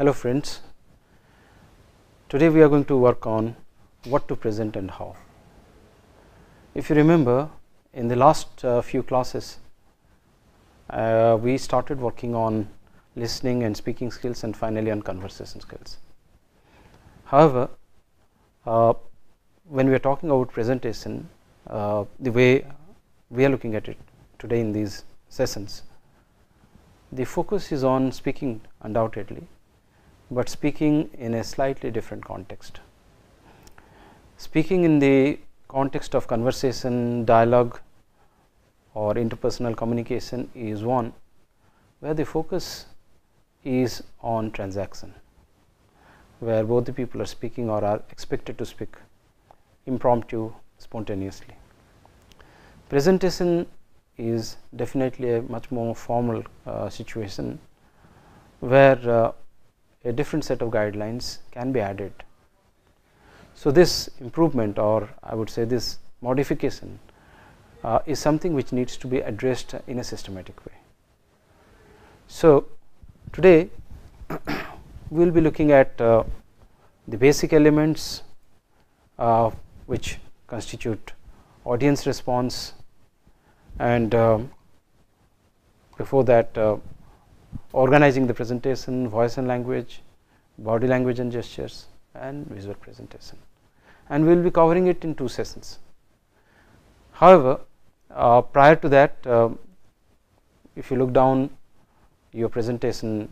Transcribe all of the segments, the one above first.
Hello friends, today we are going to work on what to present and how. If you remember, in the last few classes we started working on listening and speaking skills and finally on conversation skills. However, when we are talking about presentation, the way we are looking at it today in these sessions, the focus is on speaking undoubtedly, but speaking in a slightly different context. Speaking in the context of conversation, dialogue or interpersonal communication is one where the focus is on transaction, where both the people are speaking or are expected to speak impromptu, spontaneously. Presentation is definitely a much more formal situation where a different set of guidelines can be added. So this improvement, or I would say this modification, is something which needs to be addressed in a systematic way. So today we will be looking at the basic elements which constitute audience response, and before that organizing the presentation, voice and language, body language and gestures, and visual presentation, and we will be covering it in two sessions. However, prior to that, if you look down your presentation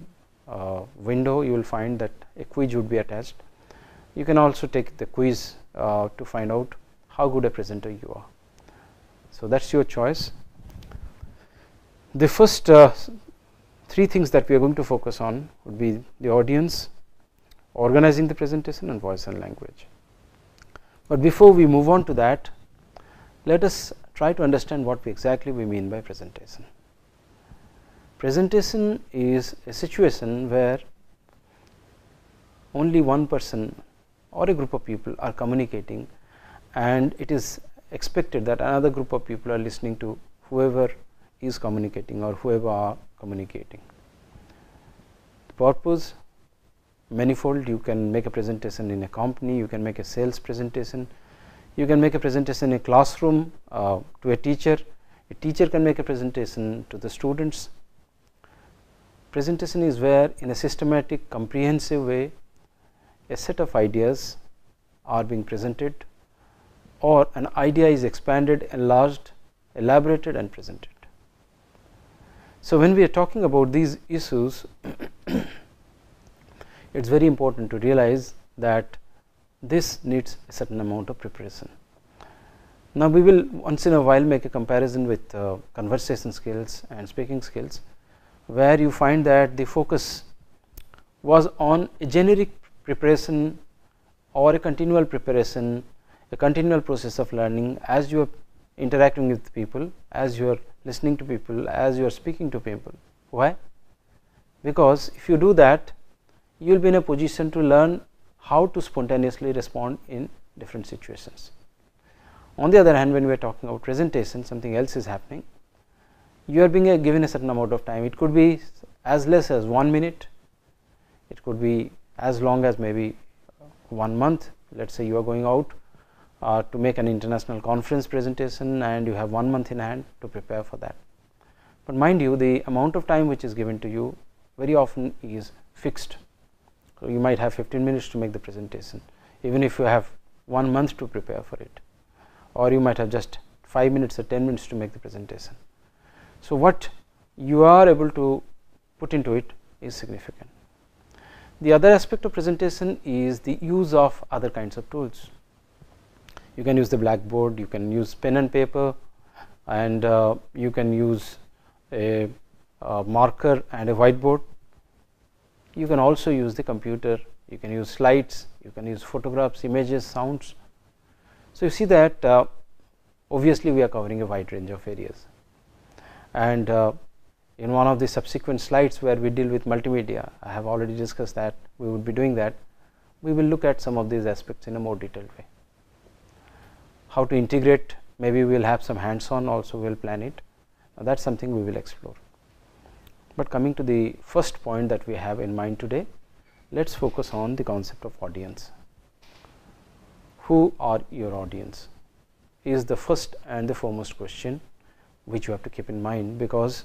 window, you will find that a quiz would be attached. You can also take the quiz to find out how good a presenter you are. So that is your choice. The first three things that we are going to focus on would be the audience, organizing the presentation, and voice and language. But before we move on to that, let us try to understand what exactly we mean by presentation. Presentation is a situation where only one person or a group of people are communicating, and it is expected that another group of people are listening to whoever is communicating or whoever are communicating. The purpose manifold. You can make a presentation in a company, you can make a sales presentation, you can make a presentation in a classroom to a teacher can make a presentation to the students. Presentation is where in a systematic, comprehensive way a set of ideas are being presented, or an idea is expanded, enlarged, elaborated and presented. So when we are talking about these issues, it is very important to realize that this needs a certain amount of preparation. Now we will once in a while make a comparison with conversation skills and speaking skills, where you find that the focus was on a generic preparation or a continual preparation, a continual process of learning as you are interacting with people, as you are listening to people, as you are speaking to people. Why? Because if you do that, you will be in a position to learn how to spontaneously respond in different situations. On the other hand, when we are talking about presentation, something else is happening. You are being given a certain amount of time. It could be as less as 1 minute, it could be as long as maybe 1 month. Let us say you are going out to make an international conference presentation and you have 1 month in hand to prepare for that. But mind you, the amount of time which is given to you very often is fixed. So you might have 15 minutes to make the presentation, even if you have 1 month to prepare for it, or you might have just 5 minutes or 10 minutes to make the presentation. So what you are able to put into it is significant. The other aspect of presentation is the use of other kinds of tools. You can use the blackboard, you can use pen and paper, and you can use a marker and a whiteboard. You can also use the computer, you can use slides, you can use photographs, images, sounds. So, you see that obviously we are covering a wide range of areas, and in one of the subsequent slides where we deal with multimedia, I have already discussed that we would be doing that. We will look at some of these aspects in a more detailed way. How to integrate, maybe we will have some hands on also, we will plan it, that is something we will explore. But coming to the first point that we have in mind today, let us focus on the concept of audience. Who are your audience is the first and the foremost question which you have to keep in mind, because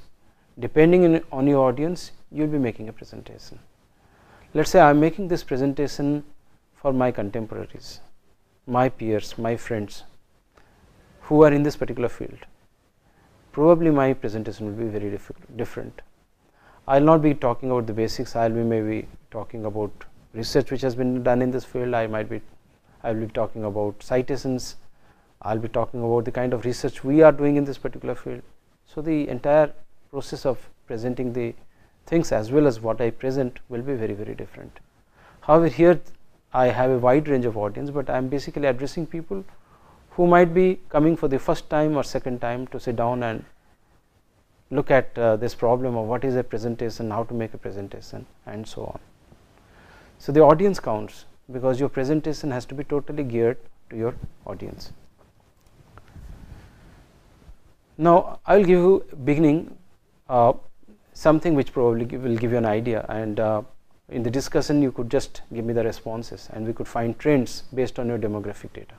depending on your audience you will be making a presentation. Let us say I am making this presentation for my contemporaries, my peers, my friends who are in this particular field. Probably my presentation will be very different. I will not be talking about the basics, I will be maybe talking about research which has been done in this field, I will be talking about citations, I will be talking about the kind of research we are doing in this particular field. So, the entire process of presenting the things as well as what I present will be very, very different. However, here I have a wide range of audience, but I am basically addressing people who might be coming for the first time or second time to sit down and look at this problem of what is a presentation, how to make a presentation and so on. So, the audience counts, because your presentation has to be totally geared to your audience. Now, I will give you beginning something which probably will give you an idea, and in the discussion you could just give me the responses and we could find trends based on your demographic data.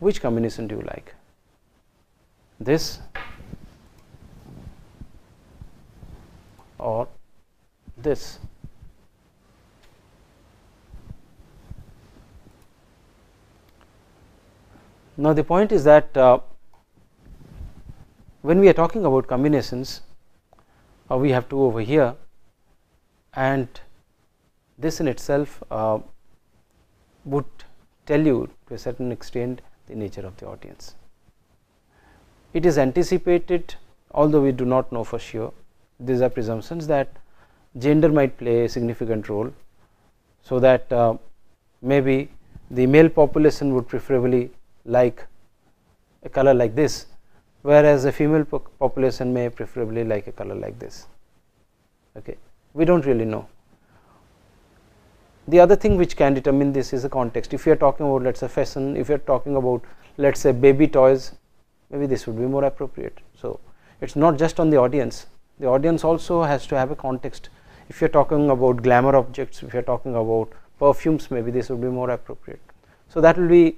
Which combination do you like? This or this? Now, the point is that when we are talking about combinations, we have two over here, and this in itself would tell you to a certain extent the nature of the audience. It is anticipated, although we do not know for sure, these are presumptions that gender might play a significant role, so that maybe the male population would preferably like a color like this, whereas a female population may preferably like a color like this. Okay. We do not really know. The other thing which can determine this is the context. If you are talking about, let us say, fashion, if you are talking about, let us say, baby toys, maybe this would be more appropriate. So, it is not just on the audience also has to have a context. If you are talking about glamour objects, if you are talking about perfumes, maybe this would be more appropriate. So, that will be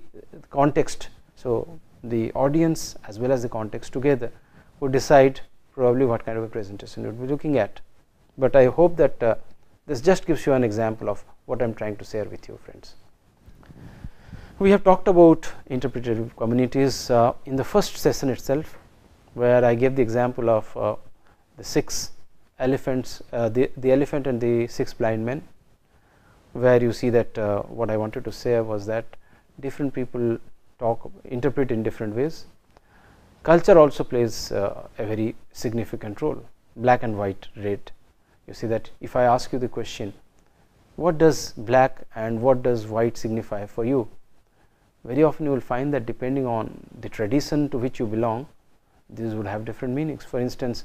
context. So, the audience as well as the context together would decide probably what kind of a presentation you would be looking at. But I hope that this just gives you an example of what I am trying to share with you, friends. We have talked about interpretative communities in the first session itself, where I gave the example of the six elephants, the elephant and the six blind men, where you see that what I wanted to say was that different people interpret in different ways. Culture also plays a very significant role, black and white, red. You see that if I ask you the question, what does black and what does white signify for you? Very often you will find that depending on the tradition to which you belong, these will have different meanings. For instance,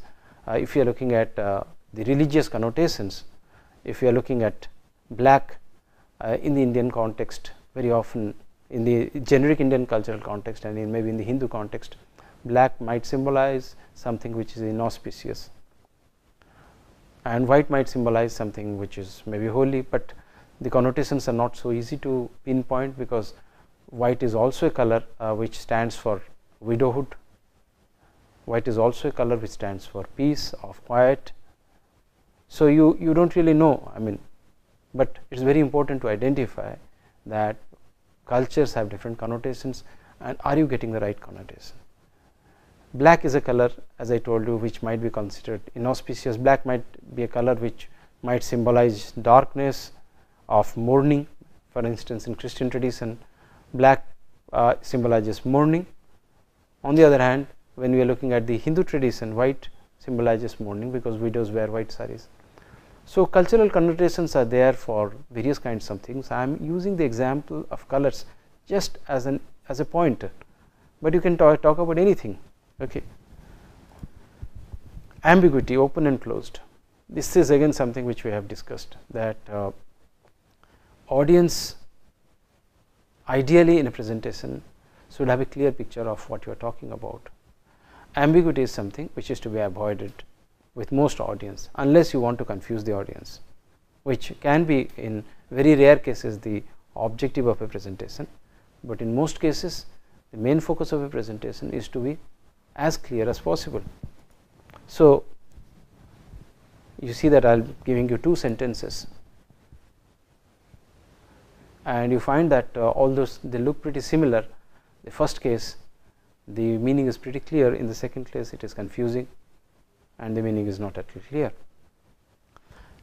if you are looking at the religious connotations, if you are looking at black in the Indian context, very often in the generic Indian cultural context and in maybe in the Hindu context, black might symbolize something which is inauspicious, and white might symbolize something which is maybe holy, but the connotations are not so easy to pinpoint, because white is also a color which stands for widowhood, white is also a color which stands for peace or quiet. So, you do not really know, I mean, but it is very important to identify that cultures have different connotations, and are you getting the right connotation. Black is a color, as I told you, which might be considered inauspicious. Black might be a color which might symbolize darkness of mourning. For instance, in Christian tradition, black symbolizes mourning. On the other hand, when we are looking at the Hindu tradition, white symbolizes mourning because widows wear white saris. So, cultural connotations are there for various kinds of things. I am using the example of colors just as a pointer, but you can talk about anything. Okay. Ambiguity, open and closed. This is again something which we have discussed, that audience ideally in a presentation should have a clear picture of what you are talking about. Ambiguity is something which is to be avoided with most audience, unless you want to confuse the audience, which can be in very rare cases the objective of a presentation, but in most cases the main focus of a presentation is to be as clear as possible. So, you see that I am giving you two sentences and you find that although they look pretty similar, the first case the meaning is pretty clear, in the second case it is confusing and the meaning is not at all clear.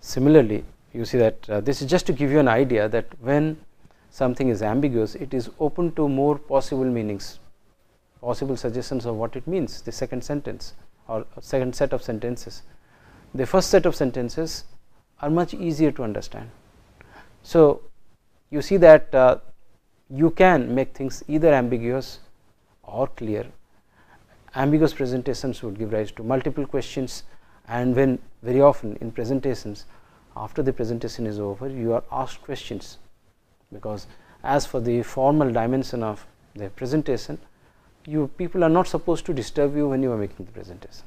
Similarly, you see that this is just to give you an idea that when something is ambiguous, it is open to more possible meanings, possible suggestions of what it means. The second sentence or second set of sentences, the first set of sentences are much easier to understand. So, you see that you can make things either ambiguous or clear. Ambiguous presentations would give rise to multiple questions, and when very often in presentations, after the presentation is over, you are asked questions, because as for the formal dimension of the presentation, you people are not supposed to disturb you when you are making the presentation.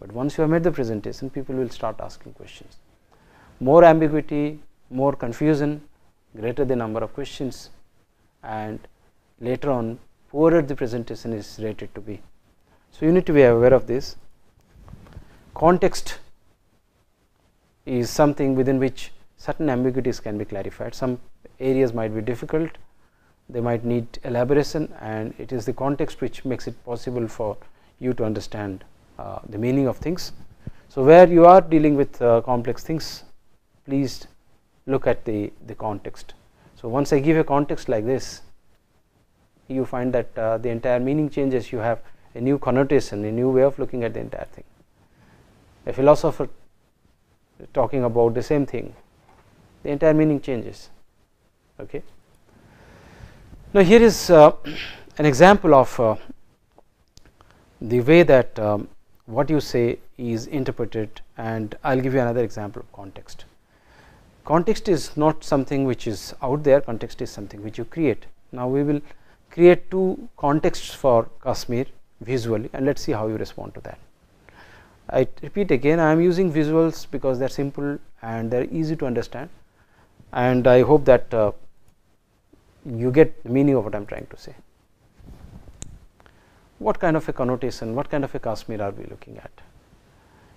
But once you have made the presentation, people will start asking questions. More ambiguity, more confusion, greater the number of questions, and later on poorer the presentation is rated to be. So, you need to be aware of this. Context is something within which certain ambiguities can be clarified. Some areas might be difficult, they might need elaboration, and it is the context which makes it possible for you to understand the meaning of things. So, where you are dealing with complex things, please look at the context. So, once I give a context like this, you find that the entire meaning changes. You have a new connotation, a new way of looking at the entire thing. A philosopher talking about the same thing, the entire meaning changes. Okay. Now, here is an example of the way that what you say is interpreted, and I will give you another example of context. Context is not something which is out there, context is something which you create. Now, we will create two contexts for Kashmir visually, and let us see how you respond to that. I repeat again, I am using visuals because they are simple and they are easy to understand, and I hope that you get the meaning of what I am trying to say. What kind of a connotation, what kind of a Kashmir are we looking at?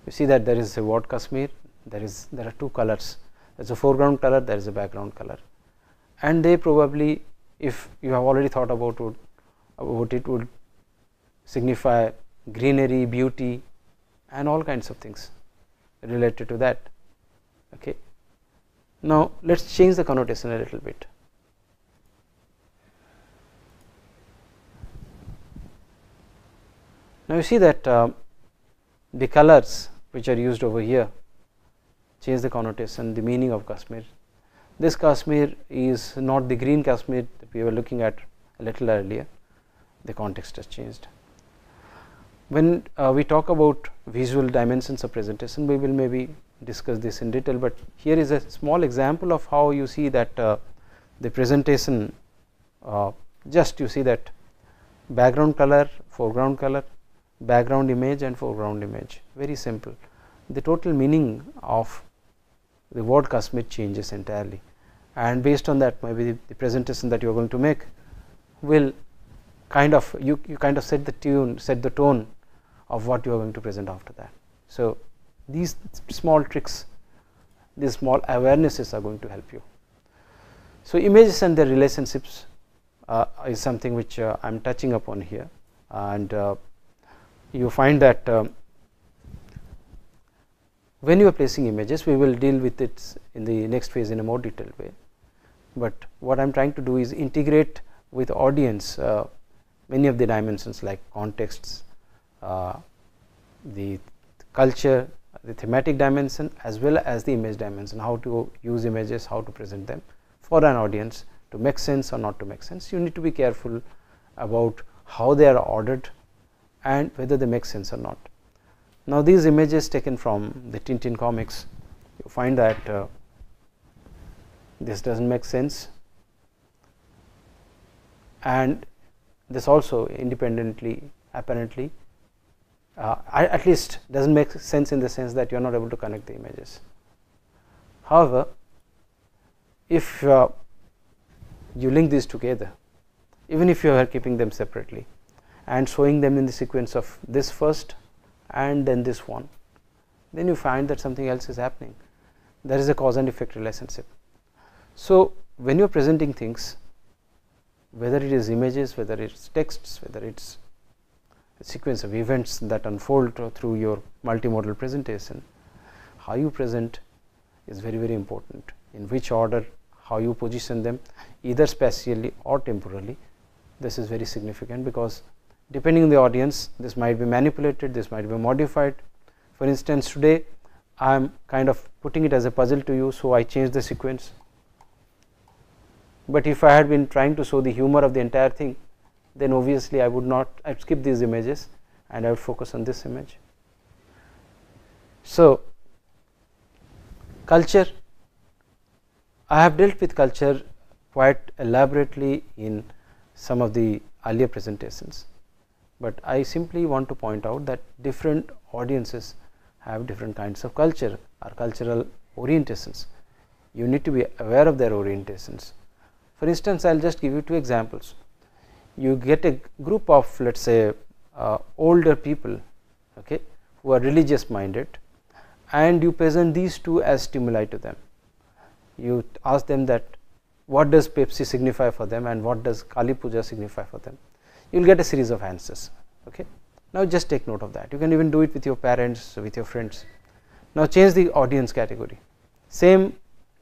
You see that there is a word Kashmir, there are two colors, there is a foreground color, there is a background color, and they probably, if you have already thought about it, would signify greenery, beauty, and all kinds of things related to that. Okay. Now, let us change the connotation a little bit. Now, you see that the colors which are used over here change the connotation, the meaning of Kashmir. This Kashmir is not the green Kashmir that we were looking at a little earlier, the context has changed. When we talk about visual dimensions of presentation, we will maybe discuss this in detail, but here is a small example of how you see that the presentation, just you see that background color, foreground color, background image and foreground image, very simple. The total meaning of the word Kashmir changes entirely, and based on that maybe the presentation that you are going to make will kind of, you kind of set the tone of what you are going to present after that. So, these small tricks, these small awarenesses are going to help you. So, images and their relationships is something which I am touching upon here, and you find that when you are placing images, we will deal with it in the next phase in a more detailed way, but what I am trying to do is integrate with audience many of the dimensions like contexts, the culture, the thematic dimension as well as the image dimension, how to use images, how to present them for an audience to make sense or not to make sense. You need to be careful about how they are ordered and whether they make sense or not. Now, these images taken from the Tintin comics, you find that this does not make sense, and this also independently apparently at least does not make sense in the sense that you are not able to connect the images. However, if you link these together, even if you are keeping them separately and showing them in the sequence of this first and then this one, then you find that something else is happening. There is a cause and effect relationship. So, when you are presenting things, whether it is images, whether it is texts, whether it is a sequence of events that unfold through your multimodal presentation, how you present is very, very important. In which order, how you position them, either spatially or temporally, this is very significant, because depending on the audience, this might be manipulated, this might be modified. For instance, today I am kind of putting it as a puzzle to you, so I change the sequence. But if I had been trying to show the humor of the entire thing, then obviously I would not, I would skip these images and I would focus on this image. So, culture, I have dealt with culture quite elaborately in some of the earlier presentations, but I simply want to point out that different audiences have different kinds of culture or cultural orientations. You need to be aware of their orientations. For instance, I will just give you two examples. You get a group of, let us say, older people, okay, who are religious minded, and you present these two as stimuli to them. You ask them that what does Pepsi signify for them and what does Kali Puja signify for them. You will get a series of answers. Okay. Now, just take note of that. You can even do it with your parents, with your friends. Now, change the audience category. Same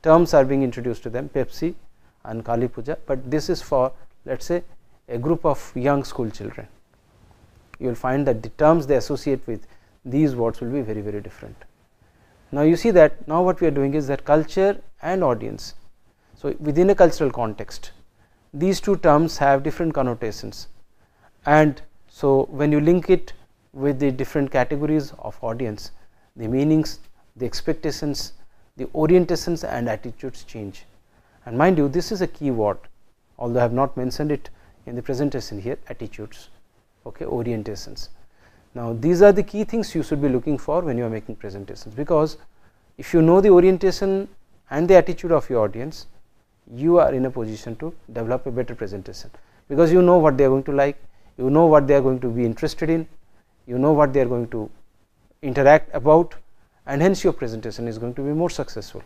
terms are being introduced to them, Pepsi and Kali Puja, but this is for, let us say, a group of young school children. You will find that the terms they associate with these words will be very, very different. Now, you see that now what we are doing is that culture and audience. So, within a cultural context, these two terms have different connotations, and so when you link it with the different categories of audience, the meanings, the expectations, the orientations and attitudes change. And mind you, this is a key word, although I have not mentioned it in the presentation here, attitudes, okay, orientations. Now, these are the key things you should be looking for when you are making presentations, because if you know the orientation and the attitude of your audience, you are in a position to develop a better presentation, because you know what they are going to like, you know what they are going to be interested in, you know what they are going to interact about, and hence your presentation is going to be more successful.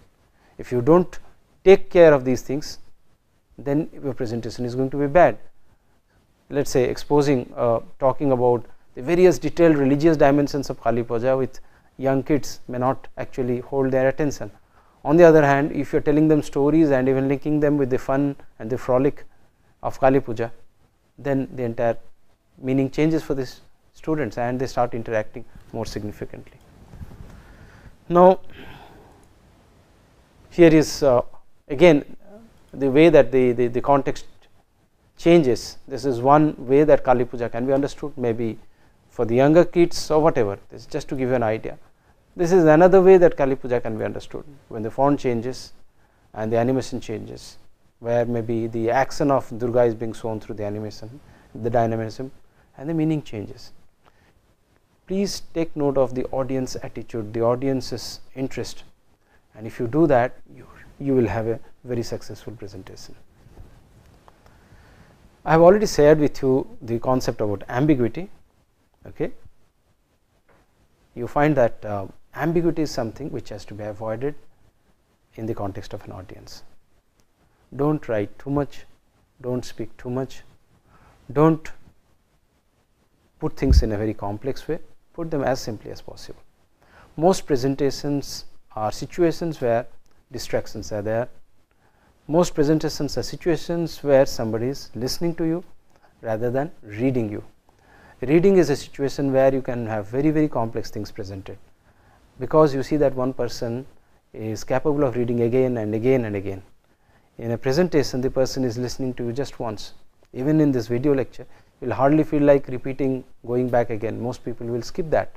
If you do not take care of these things, then your presentation is going to be bad. Let us say exposing, talking about the various detailed religious dimensions of Kali Puja with young kids may not actually hold their attention. On the other hand, if you are telling them stories and even linking them with the fun and the frolic of Kali Puja, then the entire meaning changes for these students and they start interacting more significantly. Now, here is again the way that the context changes. This is one way that Kali Puja can be understood, maybe for the younger kids or whatever. This is just to give you an idea. This is another way that Kali Puja can be understood, when the font changes and the animation changes, where maybe the action of Durga is being shown through the animation, the dynamism, and the meaning changes. Please take note of the audience attitude, the audience's interest, and if you do that, you will have a very successful presentation. I have already shared with you the concept about ambiguity. Okay. You find that ambiguity is something which has to be avoided in the context of an audience. Do not write too much, do not speak too much, do not put things in a very complex way, put them as simply as possible. Most presentations are situations where distractions are there. Most presentations are situations where somebody is listening to you rather than reading you. Reading is a situation where you can have very, very complex things presented, because you see that one person is capable of reading again and again and again. In a presentation, the person is listening to you just once. Even in this video lecture, you will hardly feel like repeating, going back again. Most people will skip that.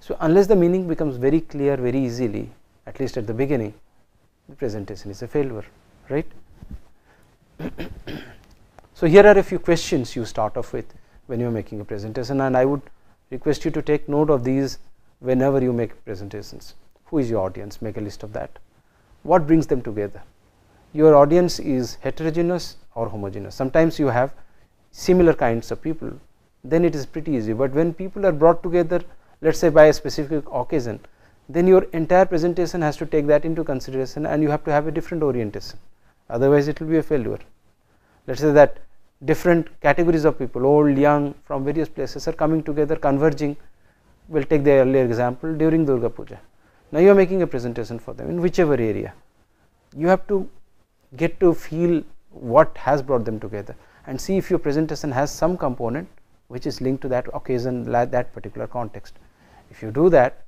So, unless the meaning becomes very clear very easily, at least at the beginning, the presentation is a failure, right? So, here are a few questions you start off with when you are making a presentation, and I would request you to take note of these whenever you make presentations. Who is your audience? Make a list of that. What brings them together? Your audience is heterogeneous or homogeneous. Sometimes you have similar kinds of people, then it is pretty easy. But when people are brought together, let us say by a specific occasion, then your entire presentation has to take that into consideration, and you have to have a different orientation, otherwise it will be a failure. Let us say that different categories of people, old, young, from various places are coming together, converging. We will take the earlier example during Durga Puja. Now, you are making a presentation for them in whichever area. You have to get to feel what has brought them together and see if your presentation has some component which is linked to that occasion, that particular context. If you do that,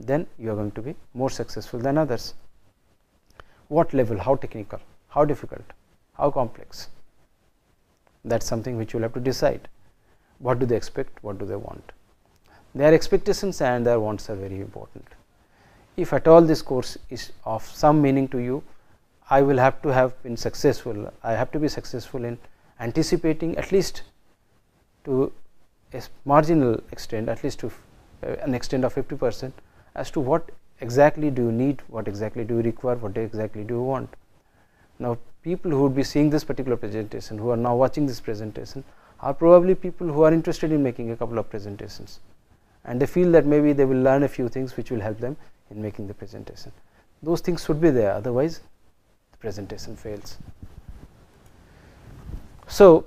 then you are going to be more successful than others. What level? How technical? How difficult? How complex? That is something which you will have to decide. What do they expect? What do they want? Their expectations and their wants are very important. If at all this course is of some meaning to you, I will have to have been successful. I have to be successful in anticipating, at least to a marginal extent, at least to an extent of 50%, as to what exactly do you need, what exactly do you require, what exactly do you want. Now, people who would be seeing this particular presentation, who are now watching this presentation, are probably people who are interested in making a couple of presentations, and they feel that maybe they will learn a few things which will help them in making the presentation. Those things should be there, otherwise the presentation fails. So,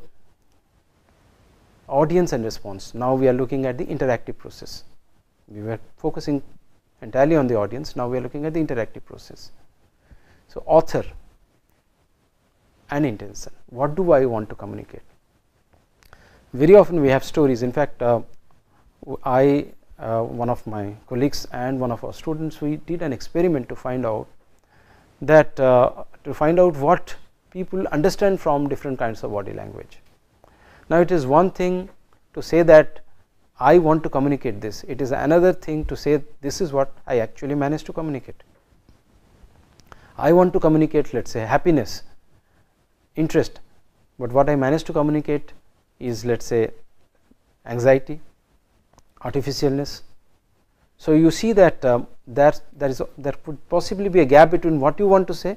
audience and response. Now, we are looking at the interactive process. We were focusing entirely on the audience, now we are looking at the interactive process. So, author and intention. What do I want to communicate? Very often we have stories. In fact, one of my colleagues and one of our students, we did an experiment to find out that what people understand from different kinds of body language. Now, it is one thing to say that I want to communicate this, it is another thing to say this is what I actually managed to communicate. I want to communicate, let us say, happiness, interest, but what I managed to communicate is, let us say, anxiety, artificialness. So, you see that there could possibly be a gap between what you want to say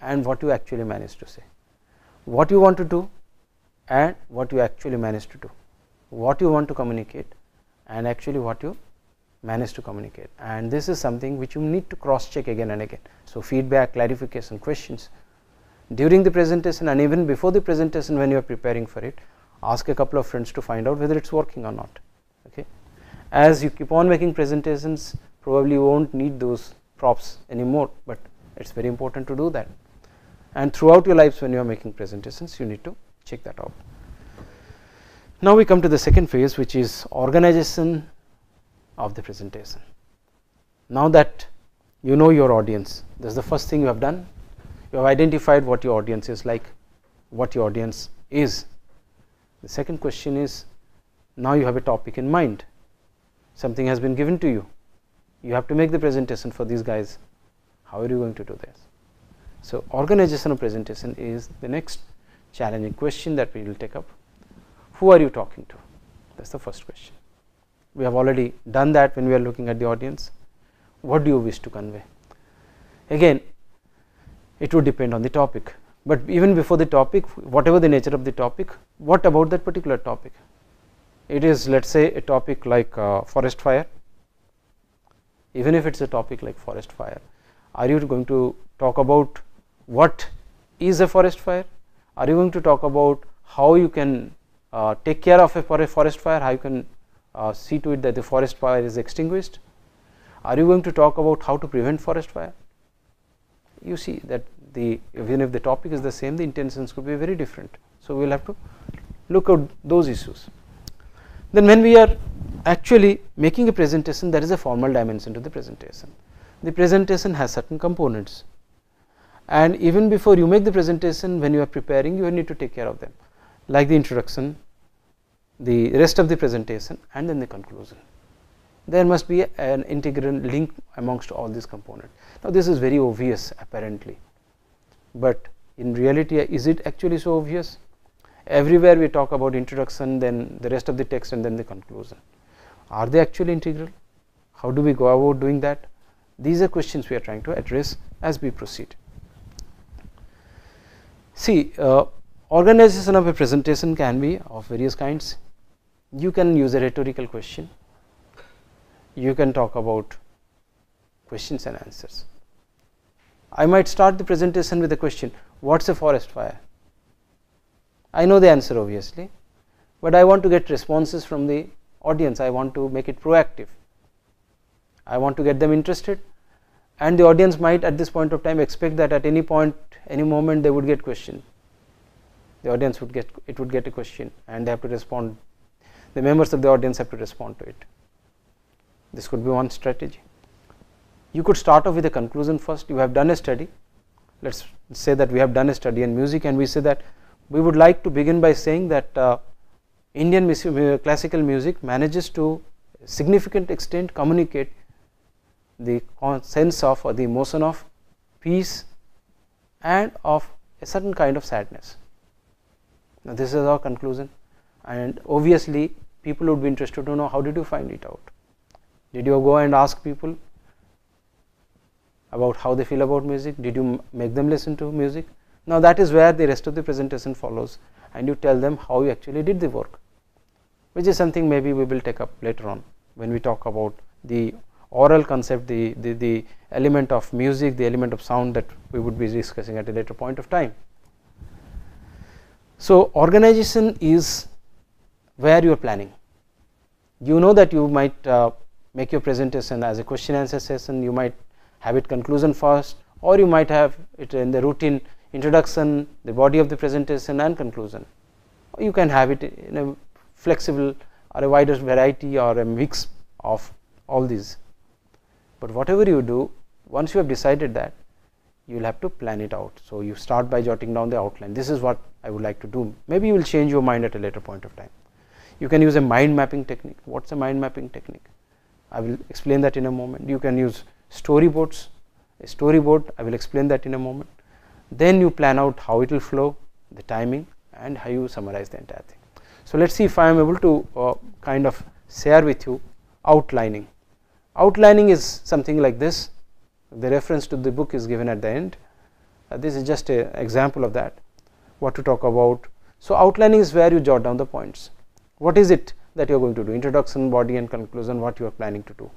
and what you actually managed to say, what you want to do and what you actually managed to do, what you want to communicate and actually what you managed to communicate. And this is something which you need to cross check again and again. So, feedback, clarification, questions during the presentation and even before the presentation when you are preparing for it, ask a couple of friends to find out whether it is working or not. Okay. As you keep on making presentations, probably you won't need those props anymore, but it is very important to do that. And throughout your lives when you are making presentations, you need to check that out. Now, we come to the second phase, which is organization of the presentation. Now that you know your audience, this is the first thing you have done. You have identified what your audience is like, what your audience is. The second question is, now you have a topic in mind. Something has been given to you. You have to make the presentation for these guys. How are you going to do this? So, organization of presentation is the next challenging question that we will take up. Who are you talking to? That is the first question. We have already done that when we are looking at the audience. What do you wish to convey? Again, it would depend on the topic, but even before the topic, whatever the nature of the topic, what about that particular topic? It is, let us say, a topic like forest fire. Even if it is a topic like forest fire, are you going to talk about what is a forest fire? Are you going to talk about how you can take care of a forest fire, how you can see to it that the forest fire is extinguished? Are you going to talk about how to prevent forest fire? You see that even if the topic is the same, the intentions could be very different. So, we will have to look at those issues. Then when we are actually making a presentation, there is a formal dimension to the presentation. The presentation has certain components, and even before you make the presentation, when you are preparing, you need to take care of them, like the introduction, the rest of the presentation, and then the conclusion. There must be an integral link amongst all these components. Now, this is very obvious apparently, but in reality, is it actually so obvious? Everywhere we talk about introduction, then the rest of the text, and then the conclusion. Are they actually integral? How do we go about doing that? These are questions we are trying to address as we proceed. See, organization of a presentation can be of various kinds. You can use a rhetorical question, you can talk about questions and answers. I might start the presentation with a question, what's a forest fire? I know the answer obviously, but I want to get responses from the audience. I want to make it proactive. I want to get them interested, and the audience might at this point of time expect that at any point, any moment they would get question. The audience would get, it would get a question, and they have to respond. The members of the audience have to respond to it. This could be one strategy. You could start off with a conclusion first. You have done a study. Let's say that we have done a study in music, and we say that we would like to begin by saying that Indian classical music manages to significant extent communicate the sense of or the emotion of peace and of a certain kind of sadness. Now, this is our conclusion, and obviously people would be interested to know, how did you find it out? Did you go and ask people about how they feel about music? Did you make them listen to music? Now, that is where the rest of the presentation follows, and you tell them how you actually did the work, which is something maybe we will take up later on when we talk about the oral concept, the element of music, the element of sound that we would be discussing at a later point of time. So, organization is where you are planning. You know that you might make your presentation as a question answer session, you might have it conclusion first, or you might have it in the routine introduction, the body of the presentation and conclusion. Or you can have it in a flexible or a wider variety or a mix of all these. But whatever you do, once you have decided that, you will have to plan it out. So, you start by jotting down the outline. This is what I would like to do. Maybe you will change your mind at a later point of time. You can use a mind mapping technique. What's a mind mapping technique? I will explain that in a moment. You can use storyboards, a storyboard, I will explain that in a moment. Then you plan out how it will flow, the timing, and how you summarize the entire thing. So, let us see if I am able to kind of share with you outlining. Outlining is something like this. The reference to the book is given at the end. This is just an example of that, what to talk about. So, outlining is where you jot down the points. What is it that you are going to do? Introduction, body and conclusion, what you are planning to do.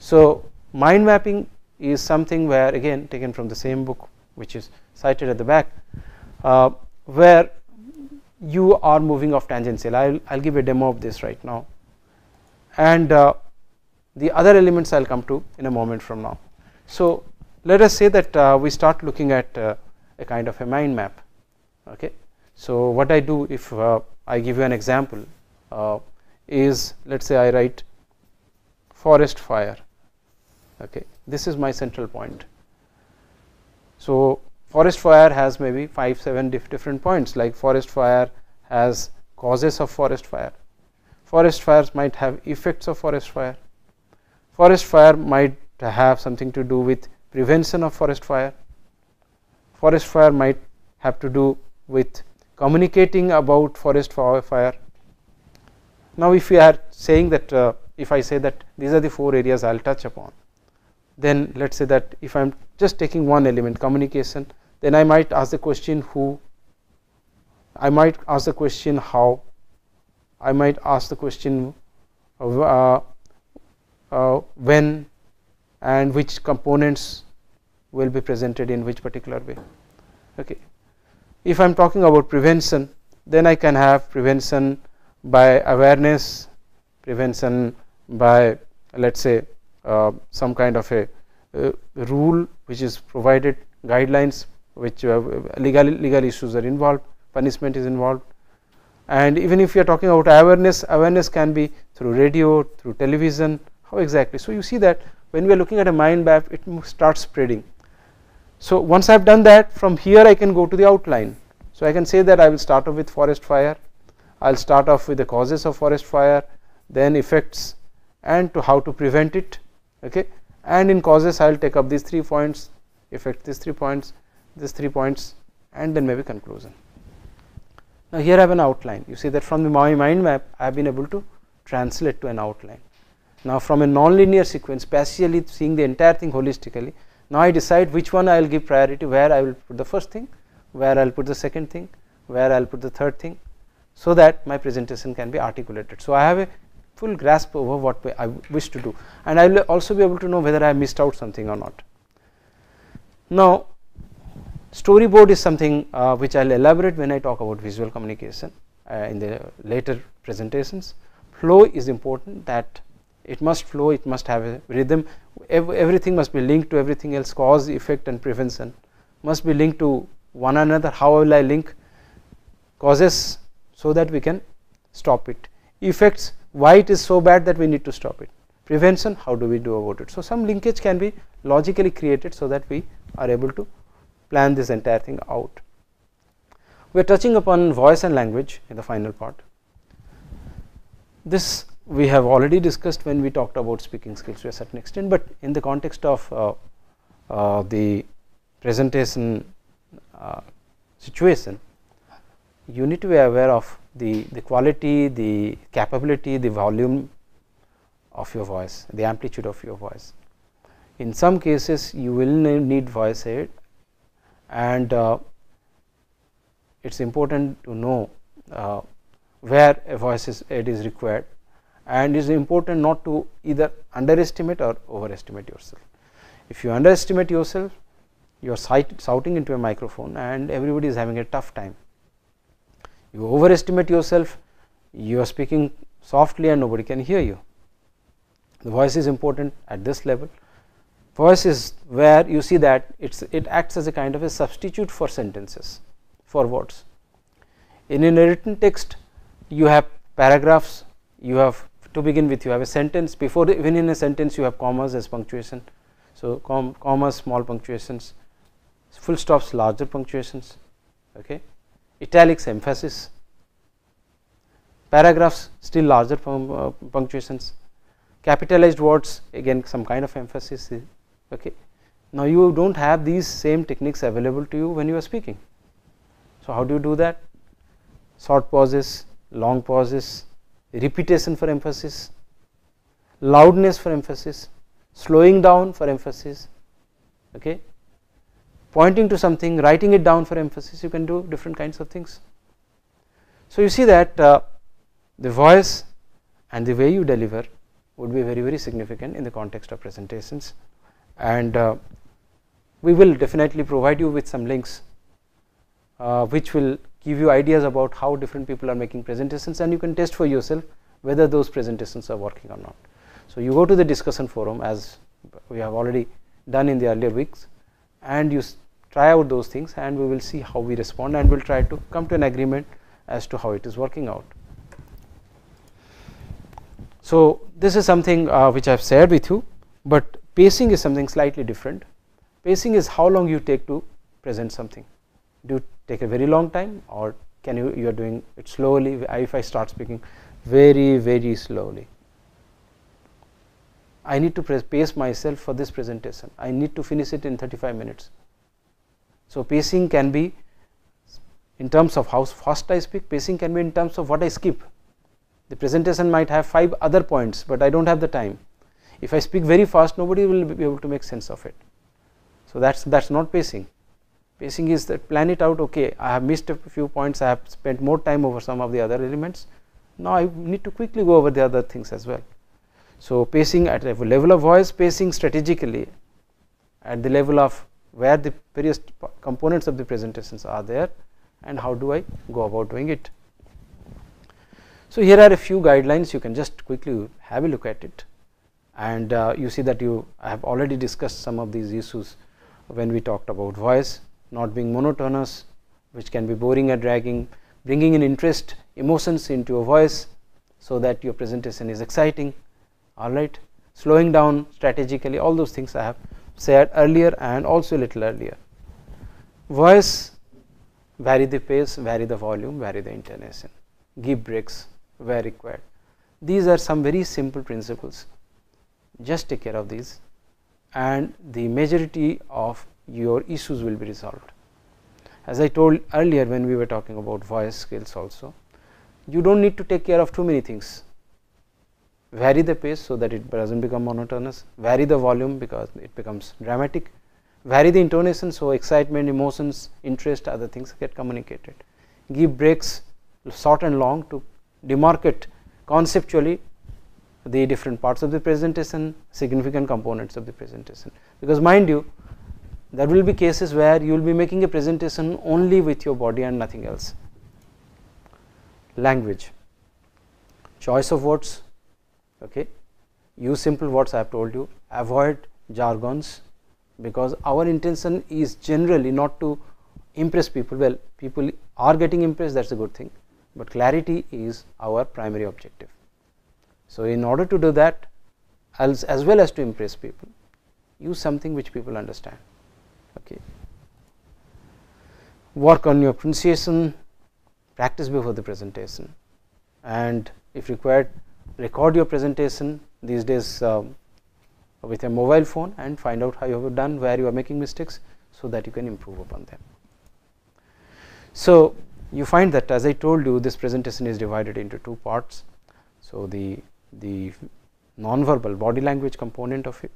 So, mind mapping is something where, again taken from the same book which is cited at the back, where you are moving off tangential. I will give a demo of this right now, and the other elements I will come to in a moment from now. So, let us say that we start looking at a kind of a mind map. Okay. So, what I do, if I give you an example, is let us say I write forest fire. Okay. This is my central point. So, forest fire has maybe 5-7 different points, like forest fire has causes of forest fire. Forest fires might have effects of forest fire. Forest fire might have something to do with prevention of forest fire. Forest fire might have to do with communicating about forest fire. Now, if we are saying that, if I say that these are the 4 areas I will touch upon, then let us say that if I am just taking one element, communication, then I might ask the question who, I might ask the question how, I might ask the question when, and which components will be presented in which particular way. Okay. If I am talking about prevention, then I can have prevention by awareness, prevention by, let us say, some kind of a rule which is provided, guidelines which legal issues are involved, punishment is involved. And even if we are talking about awareness, awareness can be through radio, through television, how exactly. So you see that when we are looking at a mind map, it starts spreading. So once I have done that, from here I can go to the outline. So I can say that I will start off with forest fire, I will start off with the causes of forest fire, then effects and to how to prevent it, okay. And in causes I will take up these 3 points, effect these 3 points, these 3 points, and then maybe conclusion. Now here I have an outline. You see that from my mind map I have been able to translate to an outline. Now from a non-linear sequence, spatially seeing the entire thing holistically, now I decide which one I will give priority, where I will put the first thing, where I will put the second thing, where I will put the third thing, so that my presentation can be articulated. So I have a full grasp over what I wish to do, and I will also be able to know whether I missed out something or not. Now storyboard is something which I will elaborate when I talk about visual communication in the later presentations. Flow is important, that it must flow, it must have a rhythm, everything must be linked to everything else. Cause, effect and prevention must be linked to one another. How will I link causes so that we can stop it? Effects, why it is so bad that we need to stop it? Prevention, how do we do about it? So some linkage can be logically created so that we are able to plan this entire thing out. We are touching upon voice and language in the final part. This we have already discussed when we talked about speaking skills to a certain extent, but in the context of the presentation situation, you need to be aware of the quality, the capability, the volume of your voice, the amplitude of your voice. In some cases you will need voice aid, and it is important to know where a voice aid is required, and it is important not to either underestimate or overestimate yourself. If you underestimate yourself, you are shouting into a microphone and everybody is having a tough time. You overestimate yourself, you are speaking softly and nobody can hear you. The voice is important at this level. Voice is where you see that it acts as a kind of a substitute for sentences, for words. In a written text, you have paragraphs, you have to begin with, you have a sentence, before even in a sentence you have commas as punctuation. So commas, small punctuations, full stops, larger punctuations, okay, italics, emphasis, paragraphs, still larger punctuations, capitalized words, again some kind of emphasis, okay. Now you do not have these same techniques available to you when you are speaking. So how do you do that? Short pauses, long pauses, repetition for emphasis, loudness for emphasis, slowing down for emphasis, okay, pointing to something, writing it down for emphasis. You can do different kinds of things. So you see that the voice and the way you deliver would be very, very significant in the context of presentations, and we will definitely provide you with some links which will give you ideas about how different people are making presentations, and you can test for yourself whether those presentations are working or not. So you go to the discussion forum as we have already done in the earlier weeks, and you try out those things, and we will see how we respond, and we will try to come to an agreement as to how it is working out. So this is something which I have shared with you, but pacing is something slightly different. Pacing is how long you take to present something. Do you take a very long time, or can you are doing it slowly? If I start speaking very, very slowly, I need to pace myself for this presentation. I need to finish it in 35 minutes. So pacing can be in terms of how fast I speak, pacing can be in terms of what I skip. The presentation might have 5 other points, but I do not have the time. If I speak very fast, nobody will be able to make sense of it. So that's not pacing. Pacing is that plan it out, okay, I have missed a few points, I have spent more time over some of the other elements, now I need to quickly go over the other things as well. So pacing at the level of voice, pacing strategically at the level of where the various components of the presentations are there, and how do I go about doing it. So here are a few guidelines, you can just quickly have a look at it, and you see that I have already discussed some of these issues when we talked about voice. Not being monotonous, which can be boring and dragging, bringing in interest emotions into your voice so that your presentation is exciting. All right, slowing down strategically, all those things I have said earlier and also a little earlier. Voice, vary the pace, vary the volume, vary the intonation, give breaks where required. These are some very simple principles. Just take care of these and the majority of your issues will be resolved. As I told earlier when we were talking about voice skills also, you don't need to take care of too many things. Vary the pace so that it doesn't become monotonous, vary the volume because it becomes dramatic, vary the intonation so excitement, emotions, interest, other things get communicated. Give breaks short and long to demarcate conceptually the different parts of the presentation, significant components of the presentation, because mind you, there will be cases where you will be making a presentation only with your body and nothing else. Language, choice of words, okay. Use simple words, I have told you, avoid jargons, because our intention is generally not to impress people. Well, people are getting impressed, that is a good thing, but clarity is our primary objective. So, in order to do that, as well as to impress people, use something which people understand. Okay. Work on your pronunciation, practice before the presentation, and if required, record your presentation these days with a mobile phone and find out how you have done, where you are making mistakes, so that you can improve upon them. So, you find that, as I told you, this presentation is divided into two parts. So, the non-verbal body language component of it,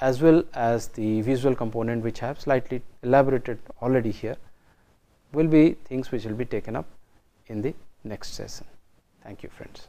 as well as the visual component, which I have slightly elaborated already here, will be things which will be taken up in the next session. Thank you, friends.